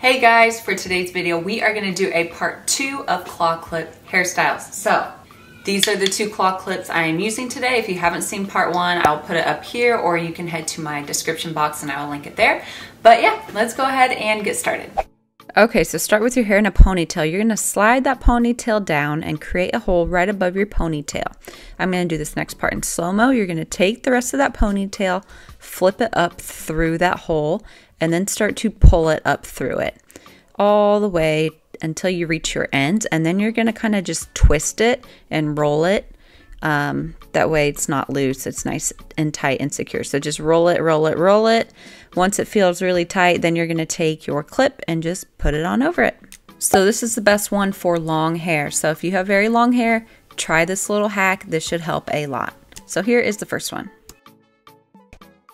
Hey guys, for today's video, we are gonna do a part 2 of claw clip hairstyles. So these are the 2 claw clips I am using today. If you haven't seen part 1, I'll put it up here, or you can head to my description box and I'll link it there. But yeah, let's go ahead and get started. Okay, so start with your hair in a ponytail. You're gonna slide that ponytail down and create a hole right above your ponytail. I'm gonna do this next part in slow-mo. You're gonna take the rest of that ponytail, flip it up through that hole, and then start to pull it up through it all the way until you reach your ends, and then you're gonna kind of just twist it and roll it. That way it's not loose, it's nice and tight and secure. So just roll it, roll it, roll it. Once it feels really tight, then you're gonna take your clip and just put it on over it. So this is the best one for long hair. So if you have very long hair, try this little hack. This should help a lot. So here is the first one.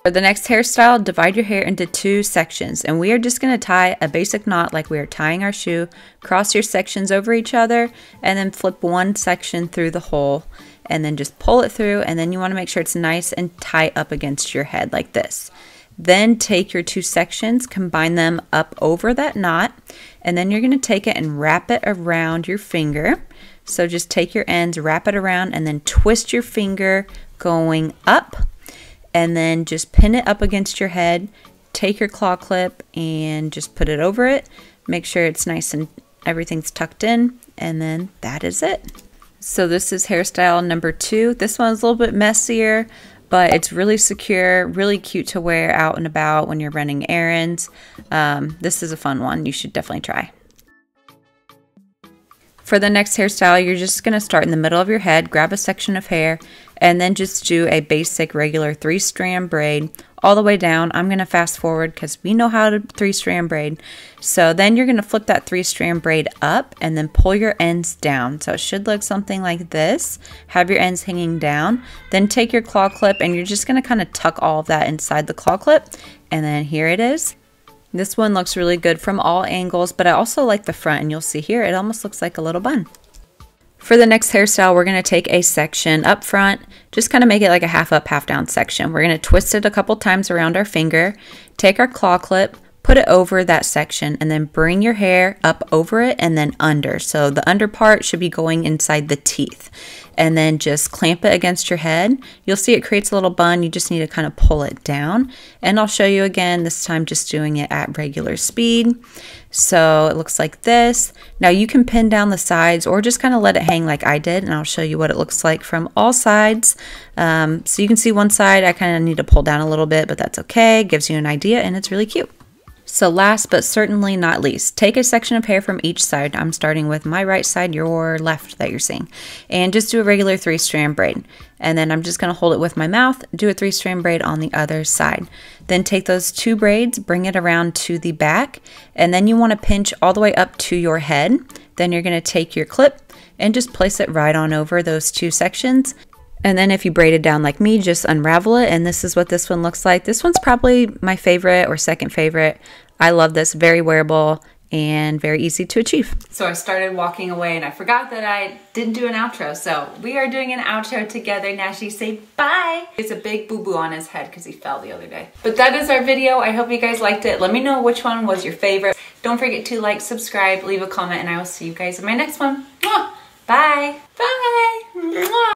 For the next hairstyle, divide your hair into 2 sections, and we are just going to tie a basic knot like we are tying our shoe. Cross your sections over each other and then flip one section through the hole and then just pull it through, and then you want to make sure it's nice and tight up against your head like this. Then take your 2 sections, combine them up over that knot, and then you're going to take it and wrap it around your finger. So just take your ends, wrap it around, and then twist your finger going up. And then just pin it up against your head, take your claw clip and just put it over it. Make sure it's nice and everything's tucked in, and then that is it. So this is hairstyle number 2. This one's a little bit messier, but it's really secure, really cute to wear out and about when you're running errands. This is a fun one, you should definitely try. For the next hairstyle, you're just going to start in the middle of your head, grab a section of hair, and then just do a basic regular 3-strand braid all the way down. I'm going to fast forward because we know how to 3-strand braid. So then you're going to flip that 3-strand braid up and then pull your ends down. So it should look something like this. Have your ends hanging down. Then take your claw clip and you're just going to kind of tuck all of that inside the claw clip. And then here it is. This one looks really good from all angles, but I also like the front, and you'll see here, it almost looks like a little bun. For the next hairstyle, we're gonna take a section up front, just kind of make it like a half up, half down section. We're gonna twist it a couple times around our finger, take our claw clip, put it over that section, and then bring your hair up over it and then under. So the under part should be going inside the teeth. And then just clamp it against your head. You'll see it creates a little bun. You just need to kind of pull it down. And I'll show you again, this time just doing it at regular speed. So it looks like this. Now you can pin down the sides or just kind of let it hang like I did, and I'll show you what it looks like from all sides. So you can see one side, I kind of need to pull down a little bit, but that's okay. It gives you an idea and it's really cute. So last but certainly not least, take a section of hair from each side. I'm starting with my right side, your left that you're seeing, and just do a regular 3-strand braid. And then I'm just gonna hold it with my mouth, do a 3-strand braid on the other side. Then take those 2 braids, bring it around to the back, and then you wanna pinch all the way up to your head. Then you're gonna take your clip and just place it right on over those 2 sections. And then if you braid it down like me, just unravel it, and this is what this one looks like. This one's probably my favorite or second favorite. I love this, very wearable and very easy to achieve. So I started walking away and I forgot that I didn't do an outro. So we are doing an outro together. Nashi, say bye. It's a big boo-boo on his head because he fell the other day. But that is our video. I hope you guys liked it. Let me know which one was your favorite. Don't forget to like, subscribe, leave a comment, and I will see you guys in my next one. Bye. Bye.